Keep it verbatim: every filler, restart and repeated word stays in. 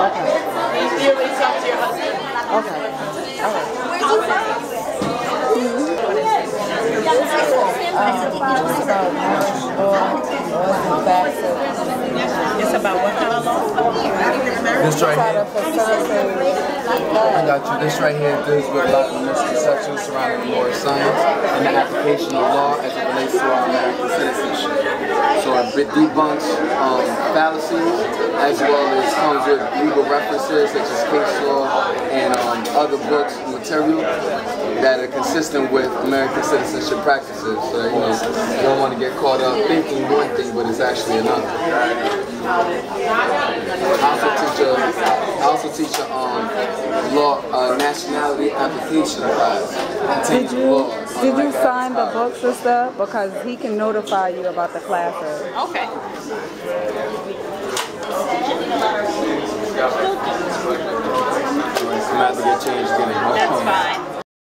Okay. You really talk to your husband. Okay. All right. Where's he from? It's about what kind of law? This right here. I got you. This right here deals with a lot of misconceptions surrounding war science and the application of law as it relates to our American citizenship. So it debunks um, fallacies as well as comes with legal references such as case law and um, other books and material that are consistent with American citizenship practices. So you know, you don't want to get caught up thinking one thing, but it's actually another. I also teach a, I also teach a um, law uh, nationality application class. Did you did you sign the books and stuff because he can notify you about the classes? Okay. That's fine.